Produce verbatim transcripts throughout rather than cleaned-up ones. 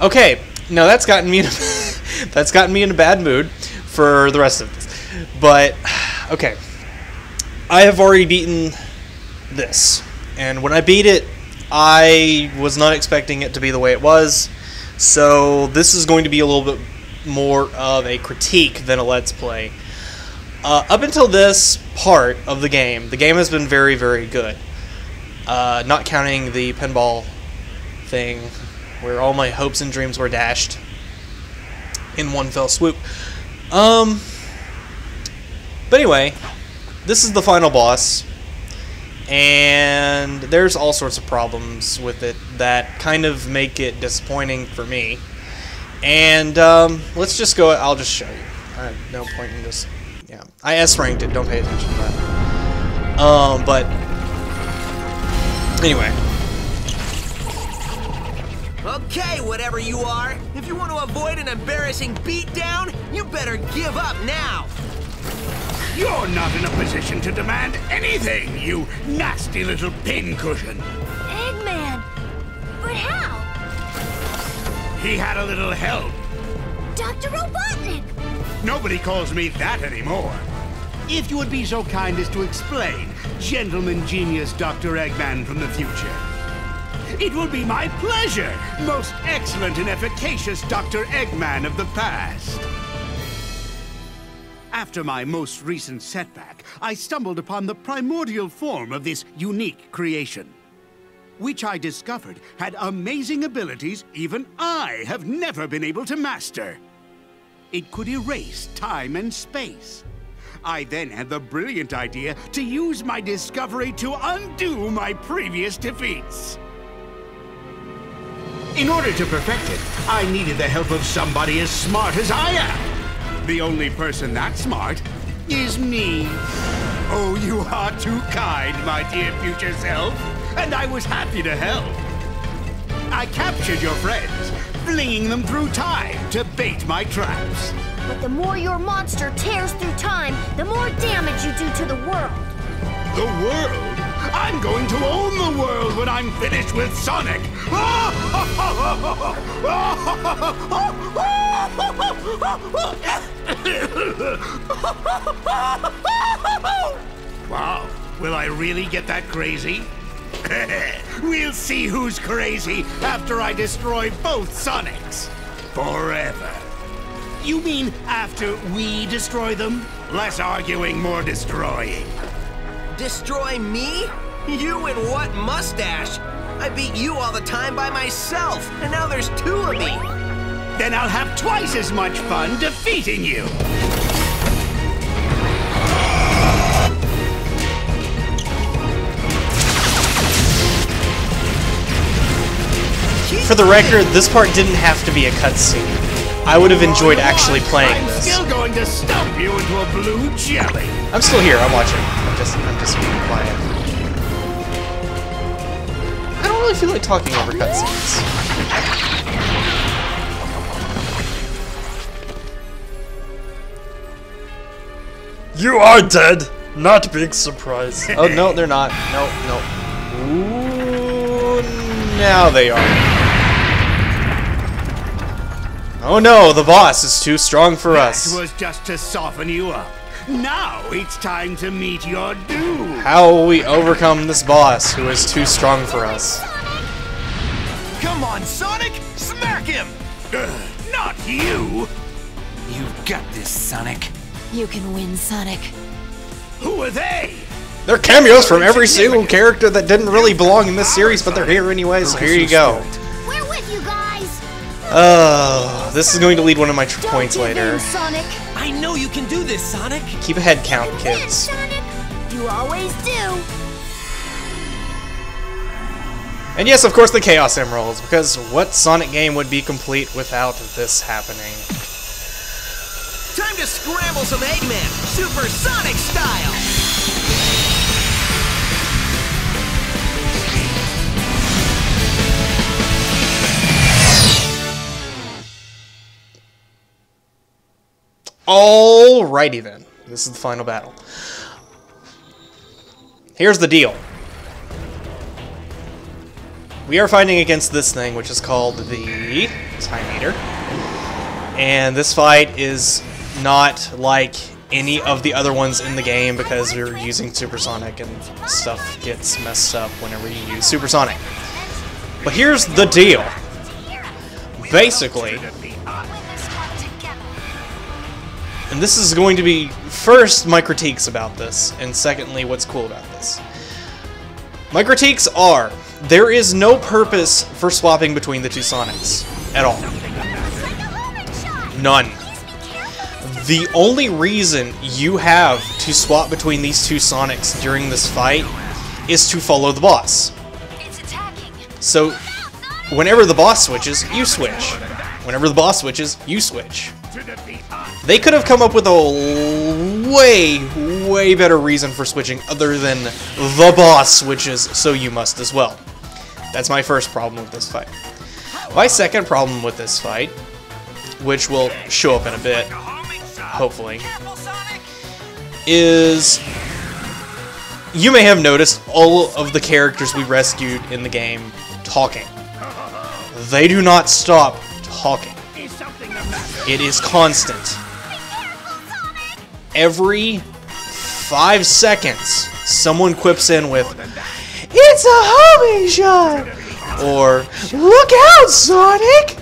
Okay, now that's gotten me in a, that's gotten me in a bad mood for the rest of this. But okay, I have already beaten this, and when I beat it, I was not expecting it to be the way it was. So this is going to be a little bit more of a critique than a let's play. Uh, up until this part of the game, the game has been very, very good. Uh, not counting the pinball thing, where all my hopes and dreams were dashed in one fell swoop. Um, but anyway, this is the final boss, and there's all sorts of problems with it that kind of make it disappointing for me. And um, let's just go, I'll just show you. I have no point in just, yeah. I S-ranked it, don't pay attention to that. Um, but, anyway. Okay, whatever you are, if you want to avoid an embarrassing beatdown, you better give up now. You're not in a position to demand anything, you nasty little pincushion. Eggman, but how? He had a little help. Doctor Robotnik! Nobody calls me that anymore. If you would be so kind as to explain, gentleman genius Doctor Eggman from the future. It will be my pleasure, most excellent and efficacious Doctor Eggman of the past. After my most recent setback, I stumbled upon the primordial form of this unique creation, which I discovered had amazing abilities even I have never been able to master. It could erase time and space. I then had the brilliant idea to use my discovery to undo my previous defeats. In order to perfect it, I needed the help of somebody as smart as I am. The only person that smart is me. Oh, you are too kind, my dear future self, and I was happy to help. I captured your friends, flinging them through time to bait my traps. But the more your monster tears through time, the more damage you do to the world. The world? I'm going to own the world when I'm finished with Sonic! Wow, will I really get that crazy? We'll see who's crazy after I destroy both Sonics. Forever. You mean after we destroy them? Less arguing, more destroying. Destroy me? You and what mustache? I beat you all the time by myself, and now there's two of me. Then I'll have twice as much fun defeating you. For the record, this part didn't have to be a cutscene. I would have enjoyed actually playing this. I'm still going to stump you into a blue jelly. I'm still here, I'm watching. I'm just I'm just being quiet. I really feel like talking over cutscenes. You are dead! Not big surprise. Oh, no, they're not. No, no. Ooh, now they are. Oh no, the boss is too strong for us. That was just to soften you up. Now it's time to meet your doom. How will we overcome this boss who is too strong for us? Come on, Sonic! Smack him! Uh, not you! You've got this, Sonic. You can win, Sonic. Who are they? They're cameos from every single character that didn't really belong in this series, but they're here anyway, so here you go. We're with you guys! Oh, this is going to lead one of my tr points later. Sonic. I know you can do this, Sonic! Keep a head count, kids. Sonic. You always do! And yes, of course, the Chaos Emeralds, because what Sonic game would be complete without this happening? Time to scramble some Eggman, Super Sonic style! Alrighty then, this is the final battle. Here's the deal. We are fighting against this thing, which is called the Time Eater. And this fight is not like any of the other ones in the game because we were using Supersonic and stuff gets messed up whenever you use Supersonic. But here's the deal. Basically, and this is going to be, first, my critiques about this, and secondly, what's cool about this. My critiques are, there is no purpose for swapping between the two Sonics at all. None. The only reason you have to swap between these two Sonics during this fight is to follow the boss. So, whenever the boss switches, you switch. Whenever the boss switches, you switch. They could have come up with a way, way better reason for switching other than the boss switches, so you must as well. That's my first problem with this fight. My second problem with this fight, which will show up in a bit, hopefully, is you may have noticed all of the characters we rescued in the game talking. They do not stop talking. It is constant. Every five seconds, someone quips in with, "It's a homing shot!" or, "Look out, Sonic!"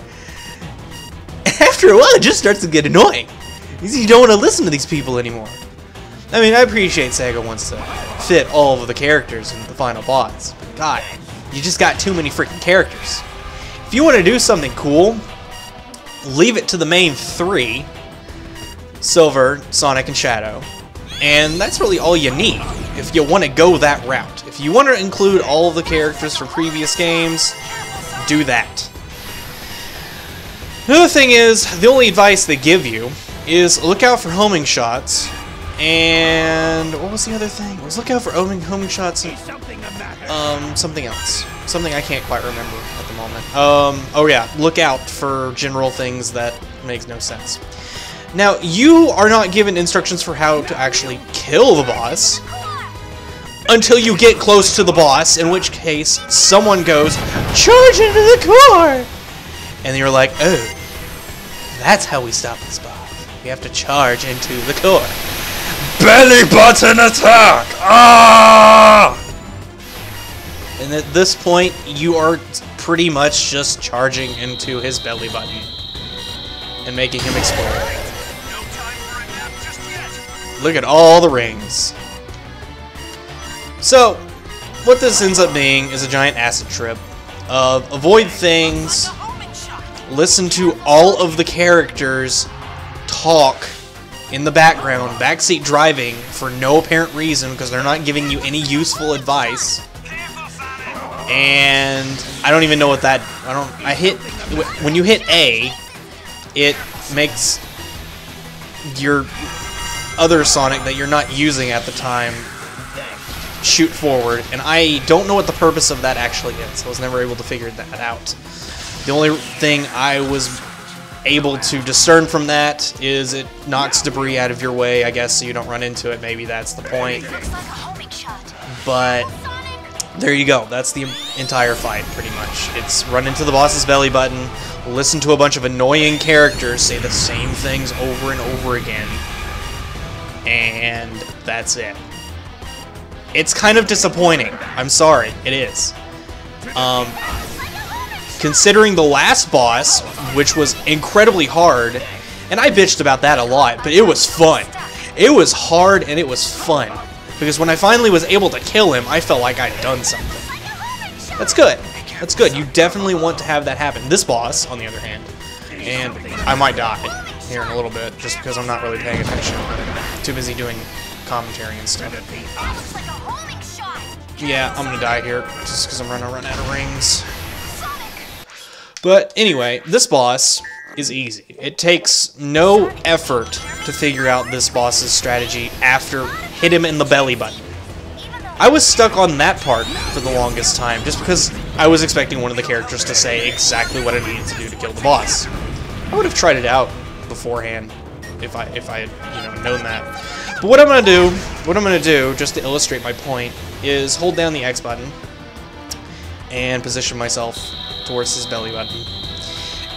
After a while, it just starts to get annoying. You don't want to listen to these people anymore. I mean, I appreciate Sega wants to fit all of the characters into the final boss, but God, you just got too many freaking characters. If you want to do something cool, leave it to the main three, Silver, Sonic, and Shadow, and that's really all you need if you want to go that route. If you want to include all of the characters from previous games, do that. Another thing is, the only advice they give you is look out for homing shots, and what was the other thing? It was look out for homing, homing shots and um, something else. Something I can't quite remember at the moment. Um, oh yeah, look out for general things that makes no sense. Now, you are not given instructions for how to actually kill the boss until you get close to the boss, in which case someone goes, "Charge into the core!" And you're like, oh, that's how we stop this boss. We have to charge into the core. Belly button attack! Ah! And at this point, you are pretty much just charging into his belly button and making him explode. Look at all the rings. So, what this ends up being is a giant acid trip of avoid things, listen to all of the characters talk in the background, backseat driving for no apparent reason because they're not giving you any useful advice. And I don't even know what that, I don't, I hit, when you hit A, it makes your other Sonic that you're not using at the time shoot forward, and I don't know what the purpose of that actually is. I was never able to figure that out. The only thing I was able to discern from that is it knocks debris out of your way, I guess, so you don't run into it. Maybe that's the point. But there you go. That's the entire fight, pretty much. It's run into the boss's belly button, listen to a bunch of annoying characters say the same things over and over again, and that's it. It's kind of disappointing. I'm sorry. It is. Um, considering the last boss, which was incredibly hard, and I bitched about that a lot, but it was fun. It was hard and it was fun. Because when I finally was able to kill him, I felt like I'd done something. That's good. That's good. You definitely want to have that happen. This boss, on the other hand, and I might die here in a little bit, just because I'm not really paying attention. I'm too busy doing commentary and stuff. Yeah, I'm gonna die here, just because I'm gonna run out of rings. But anyway, this boss is easy. It takes no effort to figure out this boss's strategy after hit him in the belly button. I was stuck on that part for the longest time, just because I was expecting one of the characters to say exactly what I needed to do to kill the boss. I would have tried it out beforehand if I if I had, you know, known that. But what I'm gonna do, what I'm gonna do, just to illustrate my point, is hold down the X button and position myself towards his belly button.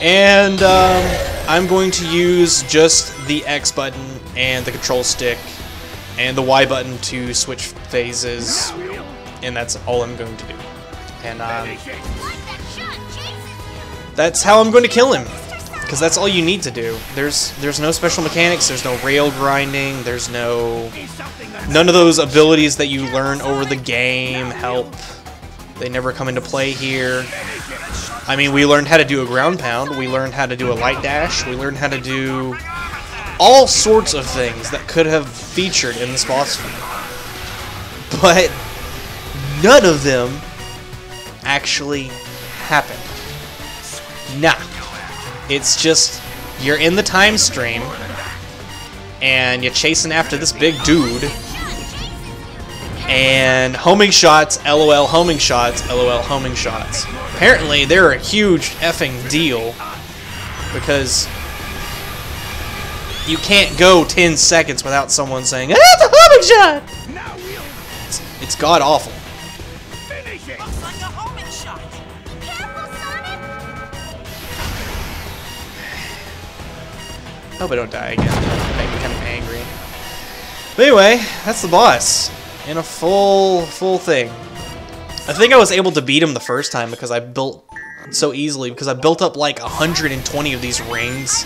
And um, I'm going to use just the X button and the control stick and the Y button to switch phases, and that's all I'm going to do. And um, that's how I'm going to kill him, because that's all you need to do. There's there's no special mechanics, there's no rail grinding, there's no... none of those abilities that you learn over the game help. They never come into play here. I mean, we learned how to do a ground pound, we learned how to do a light dash, we learned how to do all sorts of things that could have featured in this boss fight. But none of them actually happened. Nah. It's just, you're in the time stream, and you're chasing after this big dude, and homing shots, LOL homing shots, LOL homing shots. Apparently, they're a huge effing deal, because you can't go ten seconds without someone saying, "Ah, it's a homing shot!" It's, it's god-awful. Hope I don't die again. Make me kind of angry. But anyway, that's the boss in a full, full thing. I think I was able to beat him the first time because I built so easily, because I built up like one hundred twenty of these rings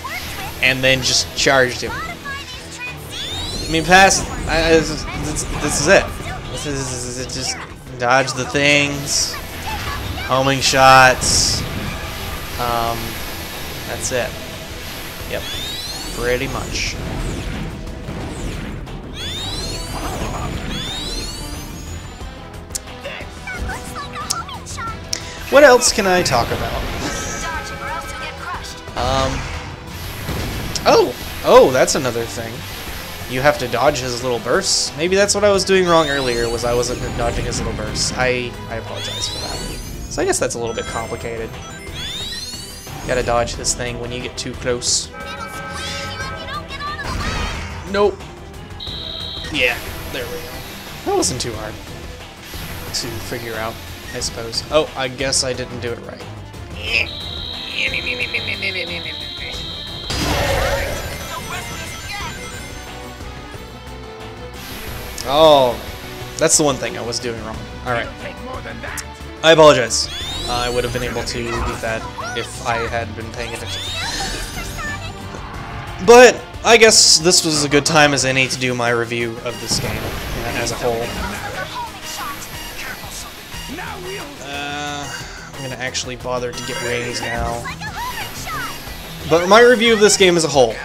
and then just charged him. I mean, past I, I, this, this is it. This is it. Just dodge the things, homing shots. Um, that's it. Yep. Pretty much. What else can I talk about? um. Oh, oh, that's another thing. You have to dodge his little bursts. Maybe that's what I was doing wrong earlier. Was I wasn't dodging his little bursts. I I apologize for that. So I guess that's a little bit complicated. You gotta dodge this thing when you get too close. Nope. Yeah, there we go. That wasn't too hard to figure out, I suppose. Oh, I guess I didn't do it right. Oh, that's the one thing I was doing wrong. Alright. I apologize. Uh, I would have been able to beat that if I had been paying attention. But I guess this was a good time as any to do my review of this game uh, as a whole. Uh, I'm gonna actually bother to get rings now. But my review of this game as a whole.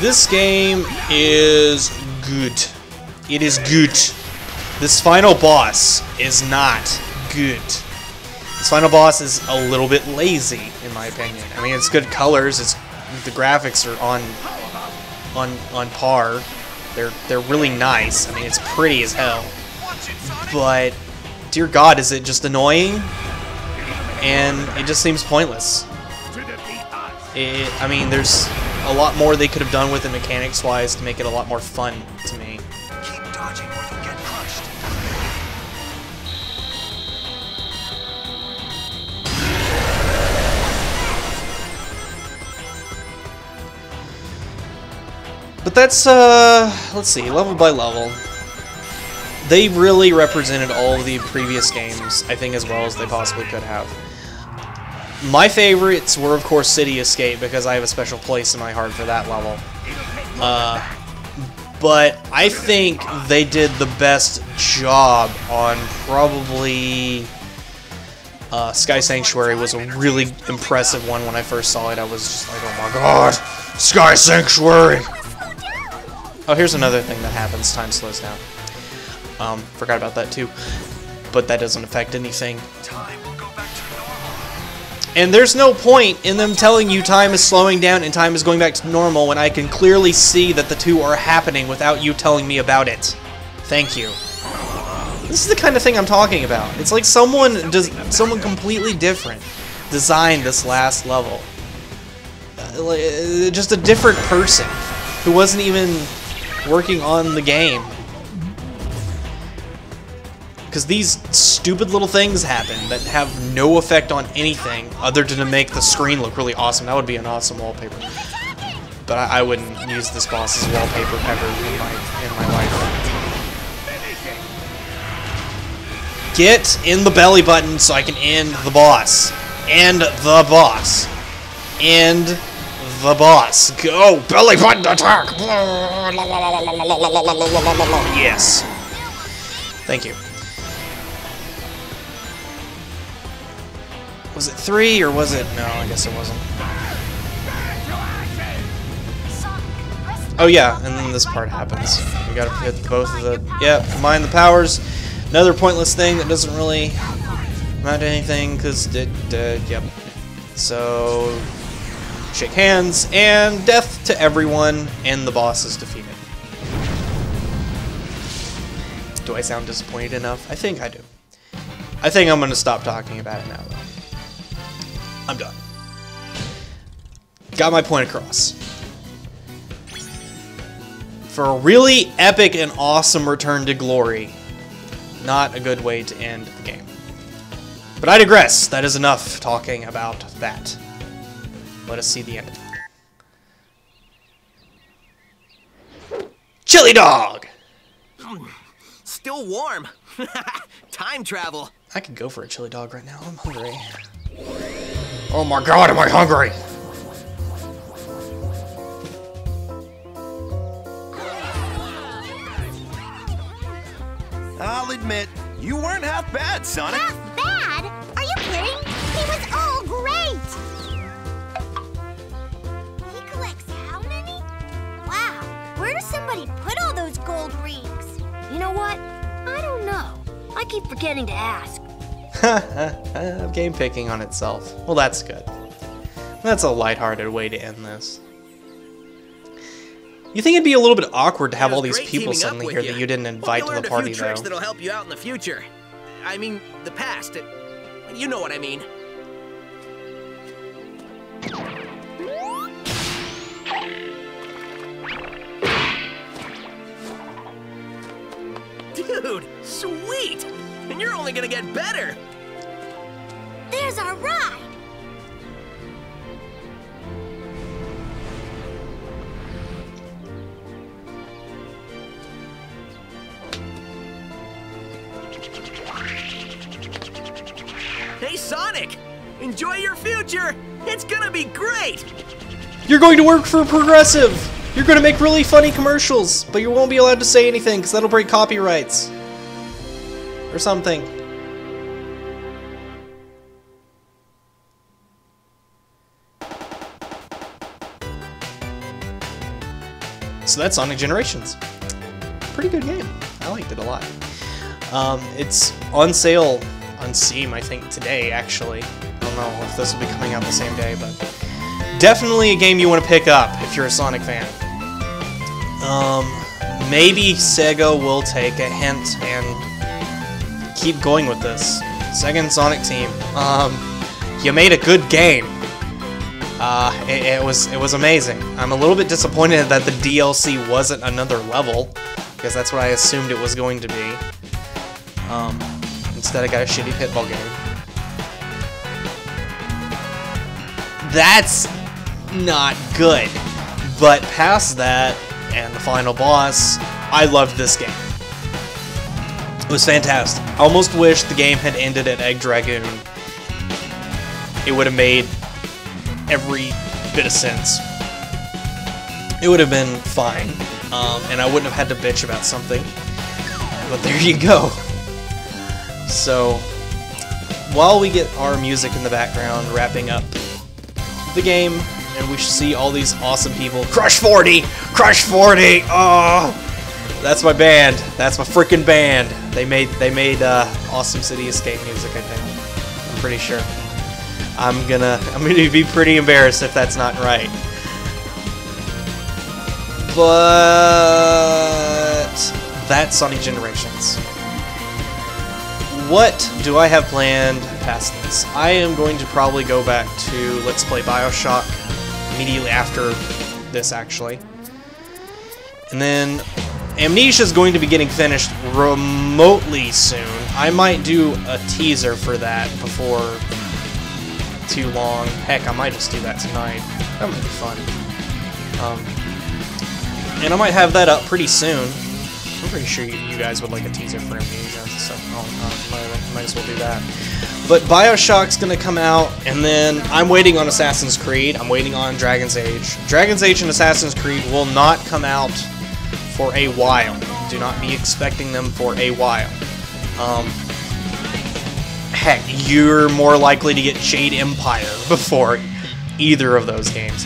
This game is good. It is good. This final boss is not good. This final boss is a little bit lazy, in my opinion. I mean, it's good colors, it's the graphics are on on on par. They're they're really nice. I mean, it's pretty as hell. But dear God, is it just annoying? And it just seems pointless. It, I mean, there's a lot more they could have done with it mechanics-wise to make it a lot more fun to me. Keep dodging or you'll get crushed. But that's, uh, let's see, level by level. They really represented all of the previous games, I think, as well as they possibly could have. My favorites were, of course, City Escape, because I have a special place in my heart for that level. Uh, but I think they did the best job on probably... Uh, Sky Sanctuary was a really impressive one when I first saw it. I was just like, oh my god, Sky Sanctuary! Oh, here's another thing that happens. Time slows down. Um, forgot about that too. But that doesn't affect anything. Time will go back to normal. And there's no point in them telling you time is slowing down and time is going back to normal when I can clearly see that the two are happening without you telling me about it. Thank you. This is the kind of thing I'm talking about. It's like someone does someone completely different designed this last level. Uh, just a different person who wasn't even working on the game. because these stupid little things happen that have no effect on anything other than to make the screen look really awesome. That would be an awesome wallpaper. But I, I wouldn't use this boss as wallpaper ever in my, in my life. Get in the belly button so I can end the boss. End the boss. End the boss. Go! Belly button attack! Yes. Thank you. Was it three or was it? No, I guess it wasn't. Oh yeah, and then this part happens. We gotta hit both of the. Yeah, combine the powers. Another pointless thing that doesn't really amount to anything, because it. Uh, yep. So. Shake hands, and death to everyone, and the boss is defeated. Do I sound disappointed enough? I think I do. I think I'm going to stop talking about it now, though. I'm done. Got my point across. For a really epic and awesome return to glory, not a good way to end the game. But I digress. That is enough talking about that. Let us see the end of it. Chili dog! Still warm. Time travel. I could go for a chili dog right now. I'm hungry. Oh my god, am I hungry? I'll admit, you weren't half bad, Sonic. Half bad? Are you kidding? He was all great! Where does somebody put all those gold rings? You know what? I don't know. I keep forgetting to ask. Game picking on itself. Well, that's good. That's a lighthearted way to end this. You think it'd be a little bit awkward to have all these people suddenly here you. that you didn't invite well, you to the party, a few tricks though? That'll help you out in the future. I mean, the past. You know what I mean. Dude, sweet! And you're only gonna get better! There's our ride! Hey, Sonic! Enjoy your future! It's gonna be great! You're going to work for Progressive! You're gonna make really funny commercials, but you won't be allowed to say anything because that'll break copyrights. Or something. So that's Sonic Generations. Pretty good game. I liked it a lot. Um, it's on sale on Steam, I think, today, actually. I don't know if this will be coming out the same day, but... Definitely a game you want to pick up if you're a Sonic fan. Um, maybe Sega will take a hint and keep going with this. Sega and Sonic Team. Um, you made a good game. Uh, it, it was it was amazing. I'm a little bit disappointed that the D L C wasn't another level, because that's what I assumed it was going to be. Um, instead I got a shitty Pitfall game. That's not good, but past that and the final boss, I loved this game. It was fantastic. I almost wish the game had ended at Egg Dragoon. It would have made every bit of sense. It would have been fine, um, and I wouldn't have had to bitch about something. But there you go. So, while we get our music in the background wrapping up the game, and we should see all these awesome people. Crush forty! Crush forty! Oh! That's my band. That's my freaking band. They made they made uh, awesome City Escape music, I think. I'm pretty sure. I'm gonna I'm gonna be pretty embarrassed if that's not right. But that's Sonic Generations. What do I have planned past this? I am going to probably go back to Let's Play BioShock immediately after this, actually. And then Amnesia's going to be getting finished remotely soon. I might do a teaser for that before too long. Heck, I might just do that tonight. That might be fun. Um, and I might have that up pretty soon. I'm pretty sure you, you guys would like a teaser for Amnesia, so oh, uh, might, might as well do that. But BioShock's gonna come out, and then I'm waiting on Assassin's Creed. I'm waiting on Dragon's Age. Dragon's Age and Assassin's Creed will not come out for a while. Do not be expecting them for a while. Um, heck, you're more likely to get Jade Empire before either of those games.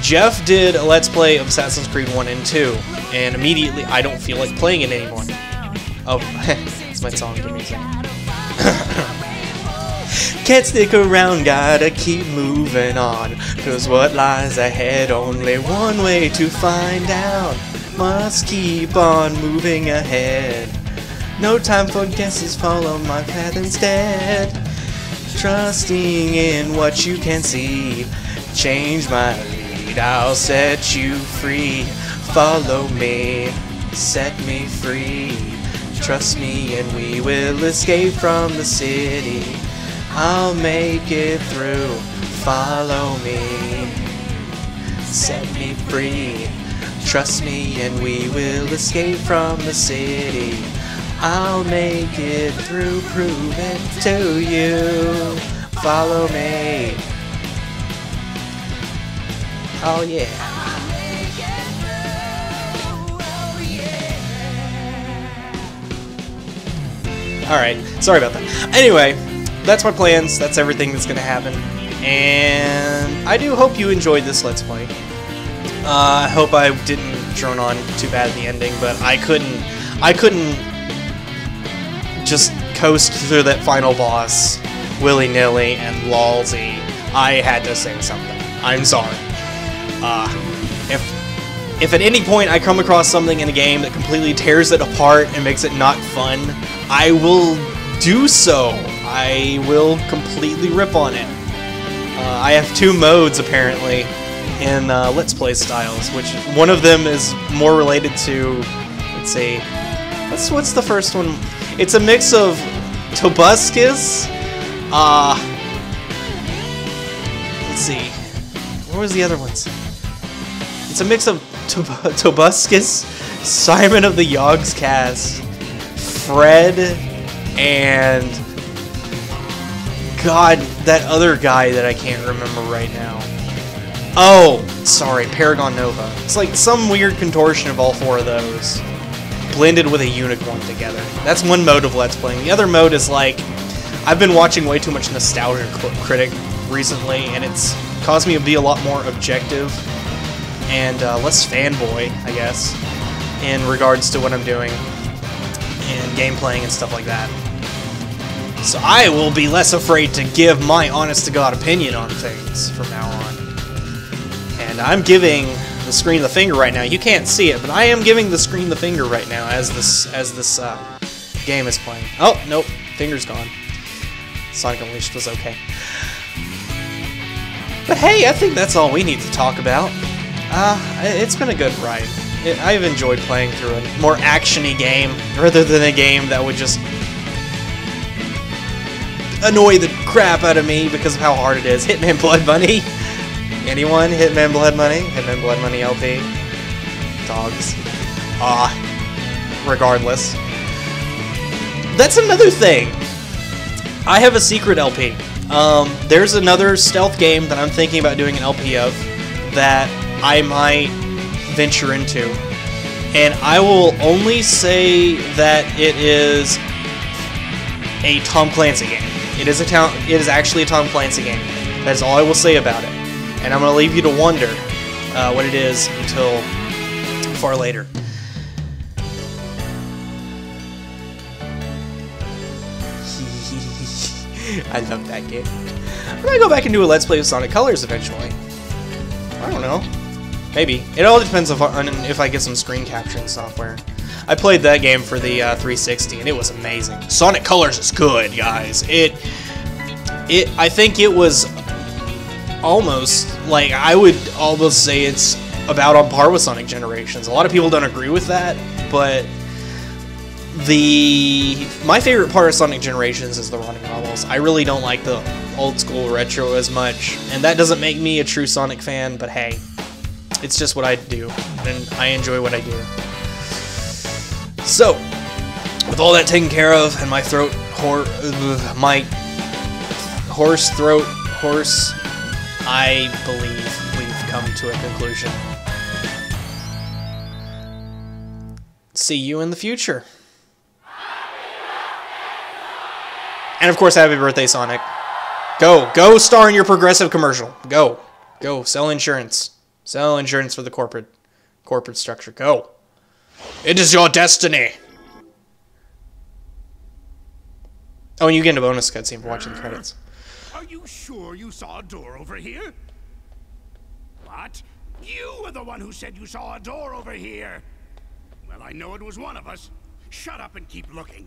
Jeff did a Let's Play of Assassin's Creed one and two, and immediately I don't feel like playing it anymore. Oh, that's my song to music. Can't stick around, gotta keep moving on, cause what lies ahead, only one way to find out. Must keep on moving ahead. No time for guesses, follow my path instead. Trusting in what you can see, change my I'll set you free. Follow me, set me free. Trust me and we will escape from the city. I'll make it through. Follow me, set me free. Trust me and we will escape from the city. I'll make it through, prove it to you. Follow me. Oh yeah. Oh, yeah. Alright, sorry about that. Anyway, that's my plans, that's everything that's gonna happen, and I do hope you enjoyed this Let's Play. Uh, I hope I didn't drone on too bad at the ending, but I couldn't, I couldn't just coast through that final boss willy-nilly and lolzy. I had to say something. I'm sorry. Uh, if, if at any point I come across something in a game that completely tears it apart and makes it not fun, I will do so. I will completely rip on it. Uh, I have two modes, apparently, in uh, Let's Play styles, which one of them is more related to, let's see, what's, what's the first one? It's a mix of Tobuscus, uh, let's see, what was the other ones? It's a mix of Tobuscus, Simon of the Yogg's Cast, Fred, and God, that other guy that I can't remember right now. Oh, sorry, Paragon Nova. It's like some weird contortion of all four of those, blended with a unicorn together. That's one mode of Let's Playing. The other mode is like, I've been watching way too much Nostalgia Critic recently, and it's caused me to be a lot more objective and uh, less fanboy, I guess, in regards to what I'm doing and game playing and stuff like that. So I will be less afraid to give my honest-to-God opinion on things from now on. And I'm giving the screen the finger right now. You can't see it, but I am giving the screen the finger right now as this as this uh, game is playing. Oh, nope. Finger's gone. Sonic Unleashed was okay. But hey, I think that's all we need to talk about. Uh, it's been a good ride. It, I've enjoyed playing through a more action-y game, rather than a game that would just annoy the crap out of me because of how hard it is. Hitman Blood Money. Anyone? Hitman Blood Money? Hitman Blood Money L P. Dogs. Ah. Uh, regardless. That's another thing. I have a secret L P. Um, there's another stealth game that I'm thinking about doing an L P of that I might venture into. And I will only say that it is a Tom Clancy game. It is a town, it is actually a Tom Clancy game. That's all I will say about it. And I'm going to leave you to wonder uh, what it is until far later. I love that game. I might go back and do a Let's Play of Sonic Colors eventually. I don't know. Maybe. It all depends on if I get some screen capturing software. I played that game for the uh, three sixty and it was amazing. Sonic Colors is good, guys. It, it. I think it was almost, like, I would almost say it's about on par with Sonic Generations. A lot of people don't agree with that. but the my favorite part of Sonic Generations is the running models. I really don't like the old school retro as much, and that doesn't make me a true Sonic fan, but hey, it's just what I do, and I enjoy what I do. So, with all that taken care of, and my throat, hor uh, my horse throat, horse, I believe we've come to a conclusion. See you in the future. And of course, happy birthday, Sonic. Go, go star in your Progressive commercial. Go, go, sell insurance. Sell insurance for the corporate, corporate structure. Go. It is your destiny. Oh, and you get a bonus cutscene for watching the credits. Are you sure you saw a door over here? What? You were the one who said you saw a door over here. Well, I know it was one of us. Shut up and keep looking.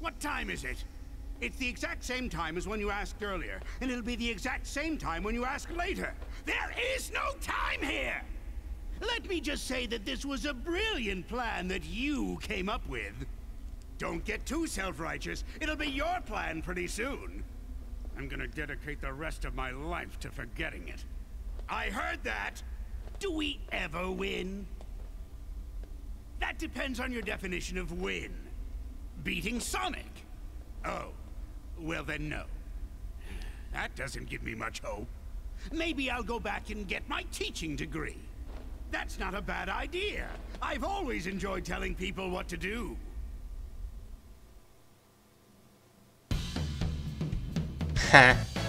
What time is it? It's the exact same time as when you asked earlier, and it'll be the exact same time when you ask later. There is no time here! Let me just say that this was a brilliant plan that you came up with. Don't get too self-righteous. It'll be your plan pretty soon. I'm gonna dedicate the rest of my life to forgetting it. I heard that! Do we ever win? That depends on your definition of win. Beating Sonic. Oh, well then no. That doesn't give me much hope. Maybe I'll go back and get my teaching degree. That's not a bad idea. I've always enjoyed telling people what to do. Ha.